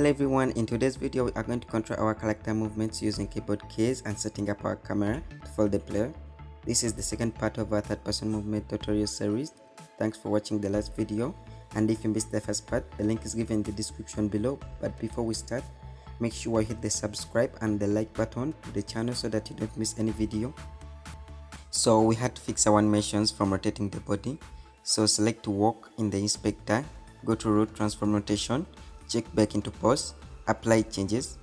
Hello everyone, in today's video we are going to control our character movements using keyboard keys and setting up our camera to follow the player. This is the second part of our third person movement tutorial series. Thanks for watching the last video, and if you missed the first part, the link is given in the description below. But before we start, make sure you hit the subscribe and the like button to the channel so that you don't miss any video. So we had to fix our animations from rotating the body. So select to walk in the inspector, go to root transform rotation, check back into pause, apply changes.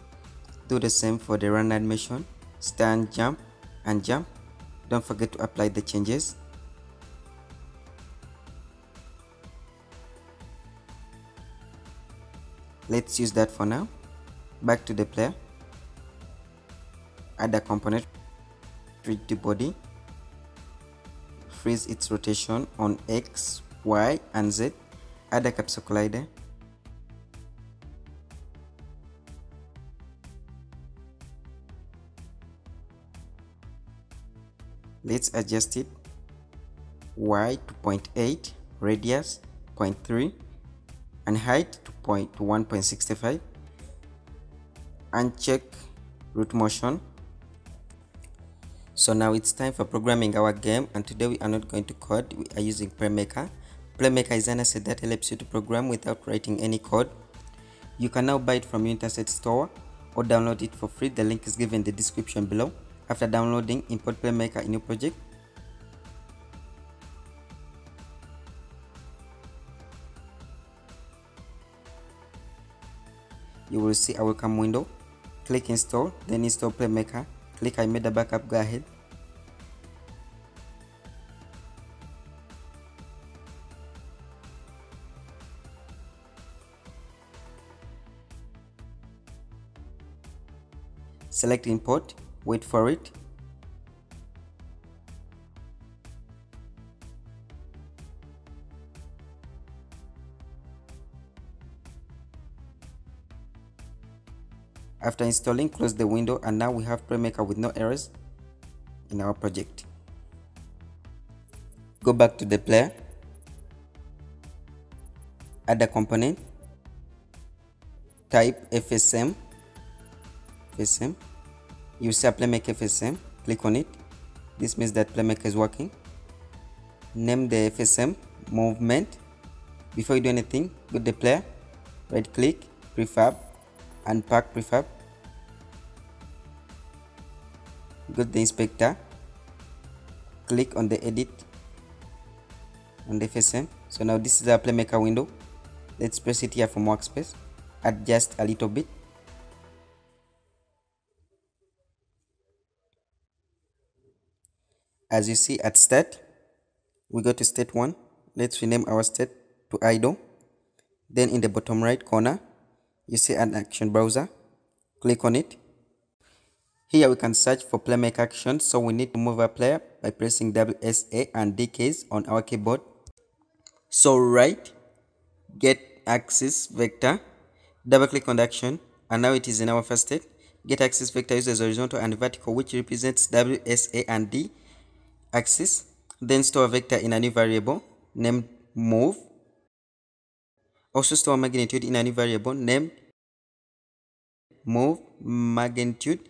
Do the same for the run animation, stand, jump and jump. Don't forget to apply the changes. Let's use that for now. Back to the player, add a component, treat the body, freeze its rotation on X, Y and Z, add a capsule collider. Let's adjust it, y to 0.8, radius 0.3 and height to 1.65. Uncheck root motion. So now it's time for programming our game, and today we are not going to code, we are using Playmaker. Playmaker is an asset that helps you to program without writing any code. You can now buy it from Unity Asset Store or download it for free, the link is given in the description below. After downloading, import Playmaker in your project. You will see a welcome window. Click install, then install Playmaker. Click I made a backup, go ahead. Select import. Wait for it. After installing, close the window, and now we have Playmaker with no errors in our project. Go back to the player, add a component, type FSM. You see a Playmaker FSM, click on it. This means that Playmaker is working. Name the FSM movement. Before you do anything, go to the player, right click, prefab, unpack prefab. Go to the inspector, click on the edit on the FSM. So now this is our Playmaker window. Let's press it here from workspace, adjust a little bit. As you see at state, we go to state 1. Let's rename our state to idle. Then in the bottom right corner, you see an action browser. Click on it. Here we can search for Playmaker action, so we need to move our player by pressing WSA and D keys on our keyboard. So right, get axis vector, double click on the action, and now it is in our first state. Get axis vector uses horizontal and vertical, which represents WSA and D axis. Then store a vector in a new variable named move. Also store magnitude in a new variable named move magnitude.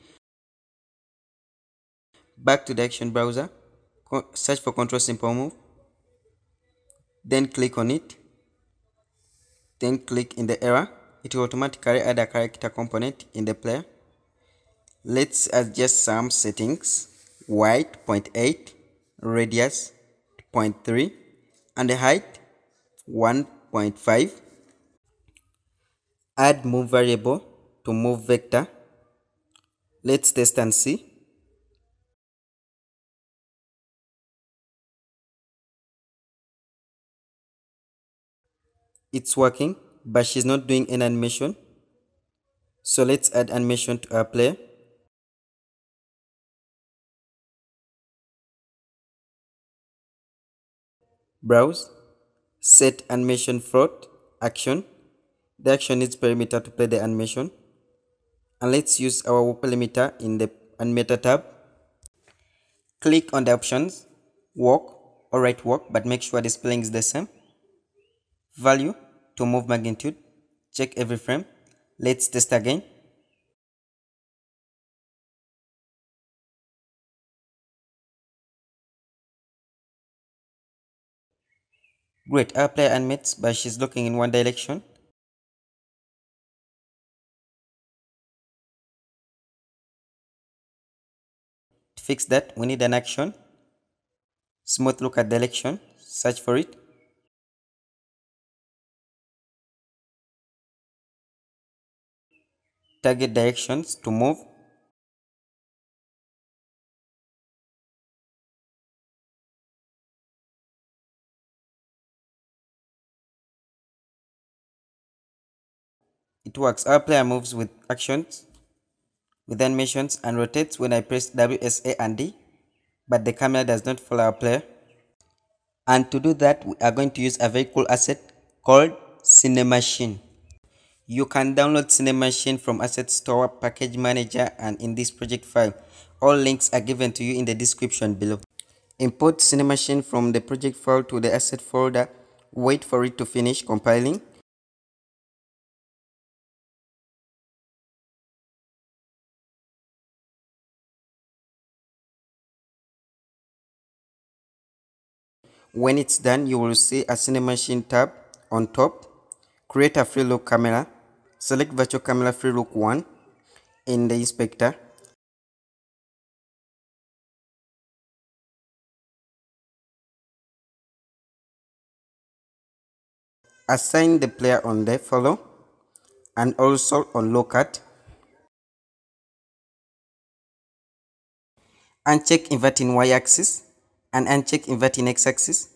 Back to the action browser, search for control simple move, then click on it, then click in the arrow. It will automatically add a character component in the player. Let's adjust some settings. Width 0.8, radius 0.3 and the height 1.5. Add move variable to move vector. Let's test and see. It's working, but she's not doing an animation. So let's add animation to our player. Browse, set animation float, action. The action needs perimeter to play the animation. And let's use our perimeter in the animator tab. Click on the options, walk, alright walk, but make sure the spelling is the same. Value to move magnitude, check every frame. Let's test again. Great, our player animates, but she's looking in one direction. To fix that, we need an action. Smooth look at direction, search for it. Target directions to move. It works. Our player moves with actions, with animations, and rotates when I press WSA and D, but the camera does not follow our player. And to do that, we are going to use a very cool asset called Cinemachine. You can download Cinemachine from Asset Store, Package Manager, and in this project file. All links are given to you in the description below. Import Cinemachine from the project file to the asset folder. Wait for it to finish compiling. When it's done, you will see a Cinemachine tab on top. Create a free look camera. Select virtual camera free look 1 in the inspector. Assign the player on the follow and also on look at, uncheck inverting Y axis and uncheck inverting X axis.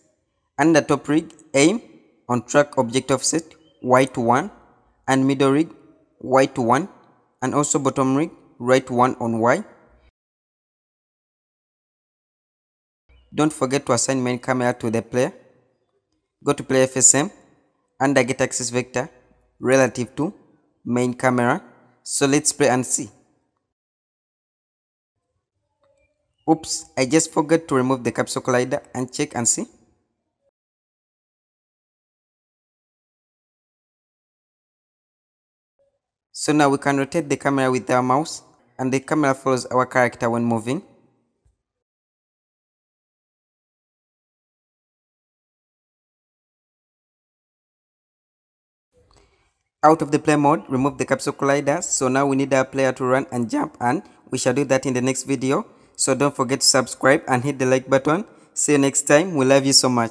Under top rig, aim on track object offset Y to 1 and middle rig Y to 1 and also bottom rig right to 1 on Y. Don't forget to assign main camera to the player. Go to play FSM, under get axis vector relative to main camera. So let's play and see. Oops, I just forgot to remove the capsule collider and check and see. So now we can rotate the camera with our mouse and the camera follows our character when moving. Out of the play mode, remove the capsule collider. So now we need our player to run and jump, and we shall do that in the next video. So don't forget to subscribe and hit the like button. See you next time. We love you so much.